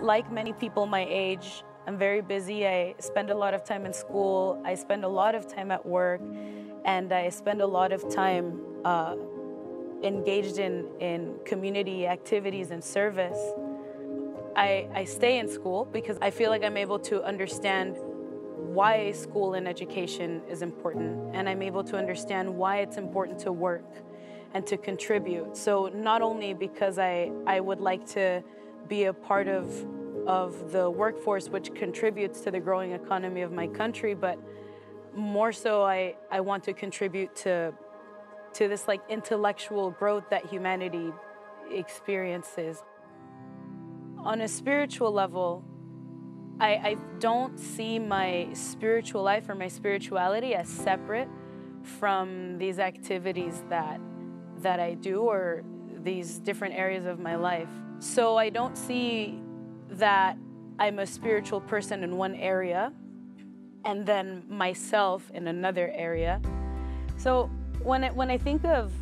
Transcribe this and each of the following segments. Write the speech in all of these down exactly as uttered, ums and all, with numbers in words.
Like many people my age, I'm very busy. I spend a lot of time in school. I spend a lot of time at work. And I spend a lot of time uh, engaged in, in community activities and service. I, I stay in school because I feel like I'm able to understand why school and education is important, and I'm able to understand why it's important to work and to contribute. So not only because I, I would like to be a part of, of the workforce which contributes to the growing economy of my country, but more so I, I want to contribute to to this like intellectual growth that humanity experiences. On a spiritual level, I, I don't see my spiritual life or my spirituality as separate from these activities that, that I do or these different areas of my life. So I don't see that I'm a spiritual person in one area and then myself in another area. So when I, when I think of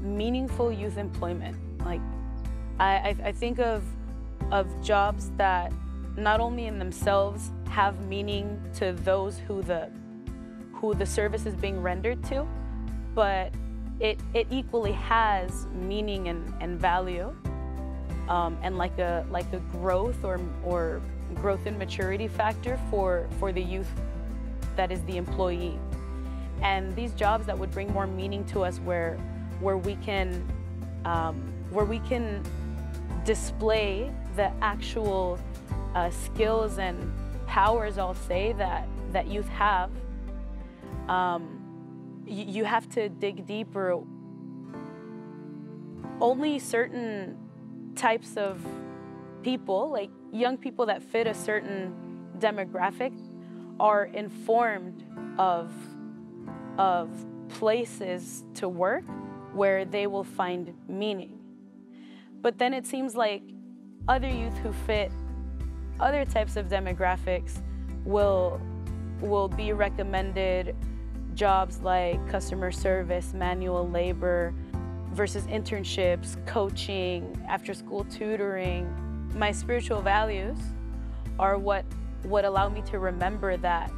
meaningful youth employment, like I, I think of, of jobs that not only in themselves have meaning to those who the, who the service is being rendered to, but it, it equally has meaning and, and value um, and like a, like a growth or, or growth and maturity factor for, for the youth that is the employee. And these jobs that would bring more meaning to us where, where we can, um, where we can display the actual Uh, skills and powers, I'll say, that, that youth have, um, you, you have to dig deeper. Only certain types of people, like young people that fit a certain demographic, are informed of, of places to work where they will find meaning. But then it seems like other youth who fit other types of demographics will, will be recommended jobs like customer service, manual labor, versus internships, coaching, after-school tutoring. My spiritual values are what would allow me to remember that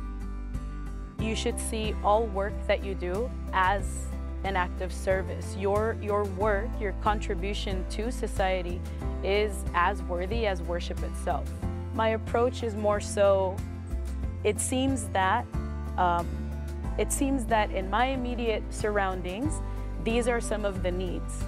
you should see all work that you do as an act of service. Your, your work, your contribution to society is as worthy as worship itself. My approach is more so, it seems that, um, it seems that in my immediate surroundings, these are some of the needs.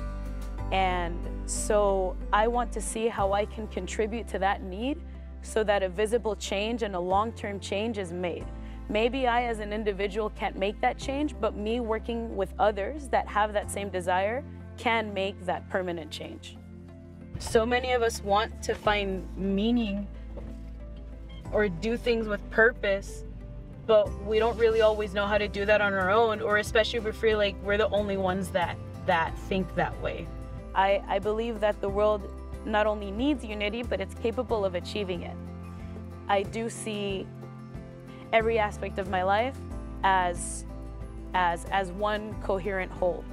And so I want to see how I can contribute to that need so that a visible change and a long-term change is made. Maybe I as an individual can't make that change, but me working with others that have that same desire can make that permanent change. So many of us want to find meaning or do things with purpose, but we don't really always know how to do that on our own, or especially if we feel like we're the only ones that, that think that way. I, I believe that the world not only needs unity, but it's capable of achieving it. I do see every aspect of my life as, as, as one coherent whole.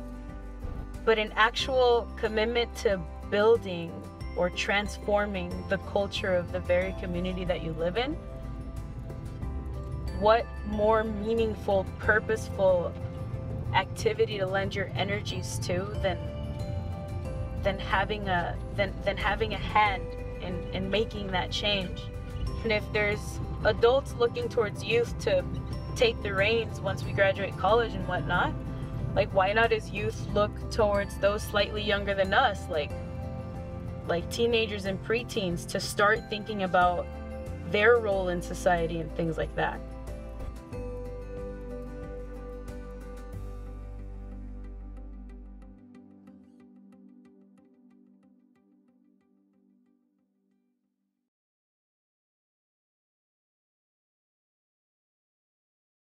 But an actual commitment to building or transforming the culture of the very community that you live in, what more meaningful, purposeful activity to lend your energies to than, than, having, a, than, than having a hand in, in making that change? And if there's adults looking towards youth to take the reins once we graduate college and whatnot, like why not as youth look towards those slightly younger than us, like, like teenagers and preteens, to start thinking about their role in society and things like that.